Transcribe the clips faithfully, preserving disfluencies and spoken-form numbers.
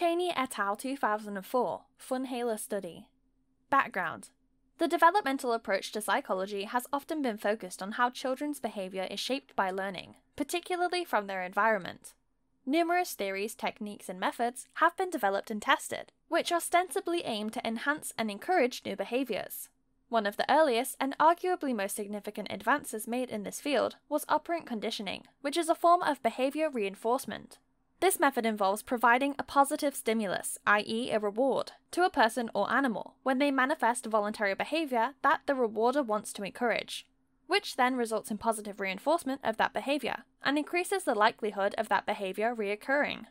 Chaney et al. two thousand four, Funhaler study. Background. The developmental approach to psychology has often been focused on how children's behavior is shaped by learning, particularly from their environment. Numerous theories, techniques, and methods have been developed and tested, which ostensibly aim to enhance and encourage new behaviors. One of the earliest and arguably most significant advances made in this field was operant conditioning, which is a form of behavior reinforcement. This method involves providing a positive stimulus, that is a reward, to a person or animal when they manifest voluntary behavior that the rewarder wants to encourage, which then results in positive reinforcement of that behavior and increases the likelihood of that behavior reoccurring.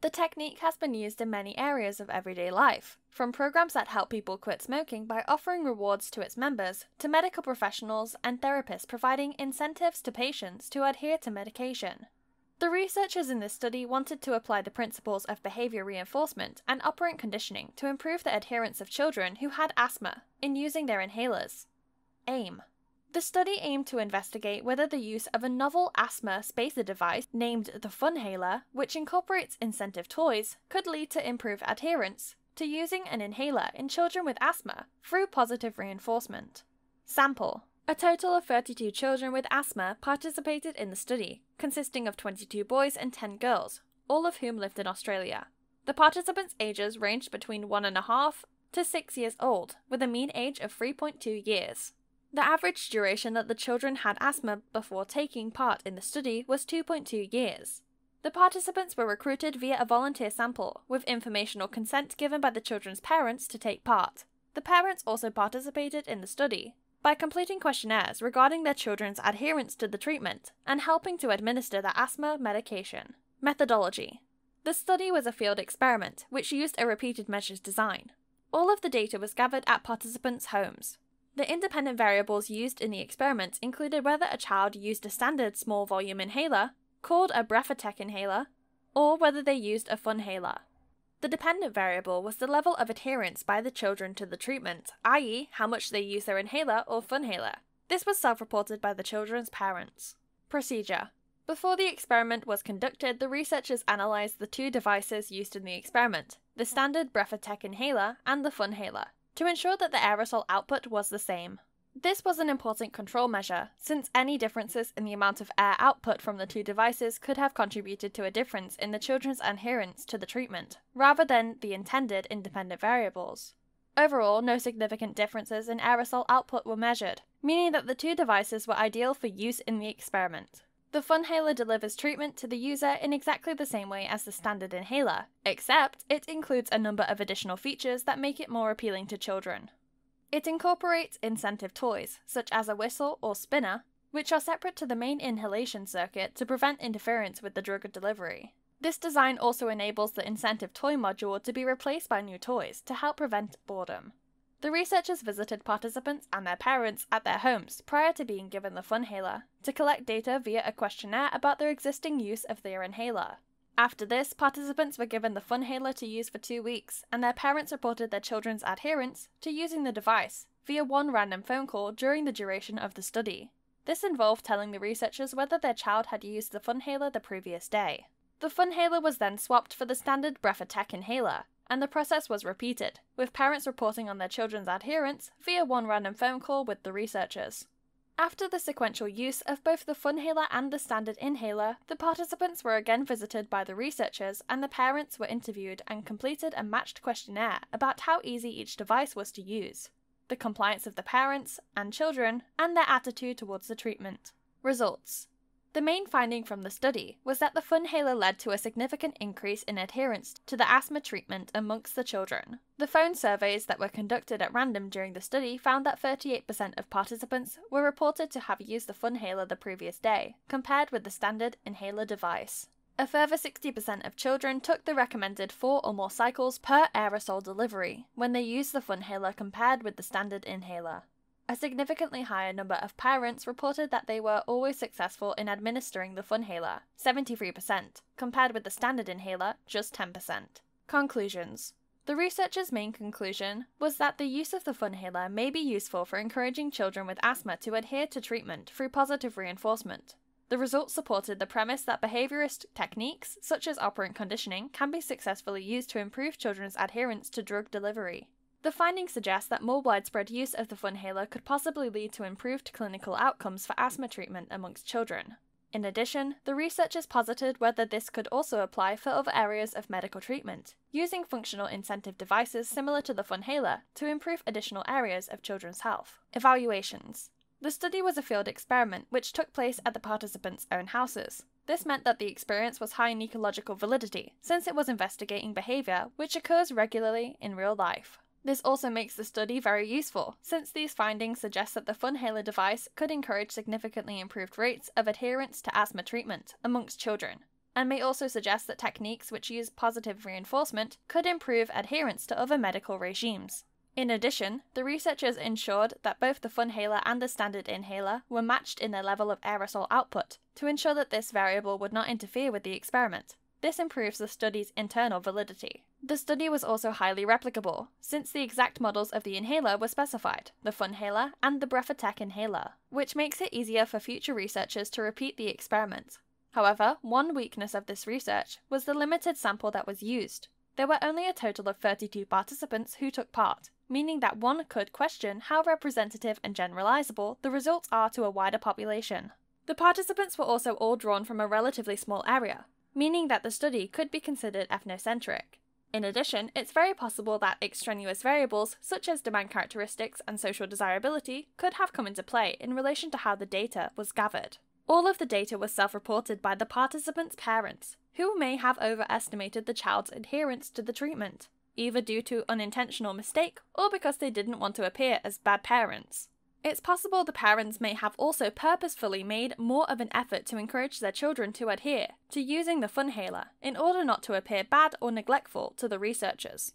The technique has been used in many areas of everyday life, from programs that help people quit smoking by offering rewards to its members, to medical professionals and therapists providing incentives to patients to adhere to medication. The researchers in this study wanted to apply the principles of behavior reinforcement and operant conditioning to improve the adherence of children who had asthma in using their inhalers. Aim. The study aimed to investigate whether the use of a novel asthma spacer device named the Funhaler, which incorporates incentive toys, could lead to improved adherence to using an inhaler in children with asthma through positive reinforcement. Sample. A total of thirty-two children with asthma participated in the study, consisting of twenty-two boys and ten girls, all of whom lived in Australia. The participants' ages ranged between one and a half to six years old, with a mean age of three point two years. The average duration that the children had asthma before taking part in the study was two point two years. The participants were recruited via a volunteer sample, with informational consent given by the children's parents to take part. The parents also participated in the study by completing questionnaires regarding their children's adherence to the treatment and helping to administer the asthma medication. Methodology. The study was a field experiment, which used a repeated measures design. All of the data was gathered at participants' homes. The independent variables used in the experiment included whether a child used a standard small volume inhaler, called a Breath-a-Tech inhaler, or whether they used a Funhaler. The dependent variable was the level of adherence by the children to the treatment, that is how much they use their inhaler or Funhaler. This was self-reported by the children's parents. Procedure. Before the experiment was conducted, the researchers analysed the two devices used in the experiment, the standard Breath-a-Tech inhaler and the Funhaler, to ensure that the aerosol output was the same. This was an important control measure, since any differences in the amount of air output from the two devices could have contributed to a difference in the children's adherence to the treatment, rather than the intended independent variables. Overall, no significant differences in aerosol output were measured, meaning that the two devices were ideal for use in the experiment. The Funhaler delivers treatment to the user in exactly the same way as the standard inhaler, except it includes a number of additional features that make it more appealing to children. It incorporates incentive toys, such as a whistle or spinner, which are separate to the main inhalation circuit to prevent interference with the drug delivery. This design also enables the incentive toy module to be replaced by new toys to help prevent boredom. The researchers visited participants and their parents at their homes prior to being given the Funhaler to collect data via a questionnaire about their existing use of their inhaler. After this, participants were given the Funhaler to use for two weeks, and their parents reported their children's adherence to using the device via one random phone call during the duration of the study. This involved telling the researchers whether their child had used the Funhaler the previous day. The Funhaler was then swapped for the standard Breath-a-Tech inhaler, and the process was repeated, with parents reporting on their children's adherence via one random phone call with the researchers. After the sequential use of both the Funhaler and the standard inhaler, the participants were again visited by the researchers and the parents were interviewed and completed a matched questionnaire about how easy each device was to use, the compliance of the parents and children, and their attitude towards the treatment. Results. The main finding from the study was that the Funhaler led to a significant increase in adherence to the asthma treatment amongst the children. The phone surveys that were conducted at random during the study found that thirty-eight percent of participants were reported to have used the Funhaler the previous day, compared with the standard inhaler device. A further sixty percent of children took the recommended four or more cycles per aerosol delivery when they used the Funhaler compared with the standard inhaler. A significantly higher number of parents reported that they were always successful in administering the Funhaler, seventy-three percent, compared with the standard inhaler, just ten percent. Conclusions. The researchers' main conclusion was that the use of the Funhaler may be useful for encouraging children with asthma to adhere to treatment through positive reinforcement. The results supported the premise that behaviorist techniques, such as operant conditioning, can be successfully used to improve children's adherence to drug delivery. The findings suggest that more widespread use of the Funhaler could possibly lead to improved clinical outcomes for asthma treatment amongst children. In addition, the researchers posited whether this could also apply for other areas of medical treatment, using functional incentive devices similar to the Funhaler to improve additional areas of children's health. Evaluations. The study was a field experiment which took place at the participants' own houses. This meant that the experience was high in ecological validity, since it was investigating behaviour which occurs regularly in real life. This also makes the study very useful, since these findings suggest that the Funhaler device could encourage significantly improved rates of adherence to asthma treatment amongst children, and may also suggest that techniques which use positive reinforcement could improve adherence to other medical regimes. In addition, the researchers ensured that both the Funhaler and the standard inhaler were matched in their level of aerosol output to ensure that this variable would not interfere with the experiment. This improves the study's internal validity. The study was also highly replicable, since the exact models of the inhaler were specified, the Funhaler and the Breath-a-Tech inhaler, which makes it easier for future researchers to repeat the experiment. However, one weakness of this research was the limited sample that was used. There were only a total of thirty-two participants who took part, meaning that one could question how representative and generalizable the results are to a wider population. The participants were also all drawn from a relatively small area, meaning that the study could be considered ethnocentric. In addition, it's very possible that extraneous variables such as demand characteristics and social desirability could have come into play in relation to how the data was gathered. All of the data was self-reported by the participants' parents, who may have overestimated the child's adherence to the treatment, either due to unintentional mistake or because they didn't want to appear as bad parents. It's possible the parents may have also purposefully made more of an effort to encourage their children to adhere to using the Funhaler in order not to appear bad or neglectful to the researchers.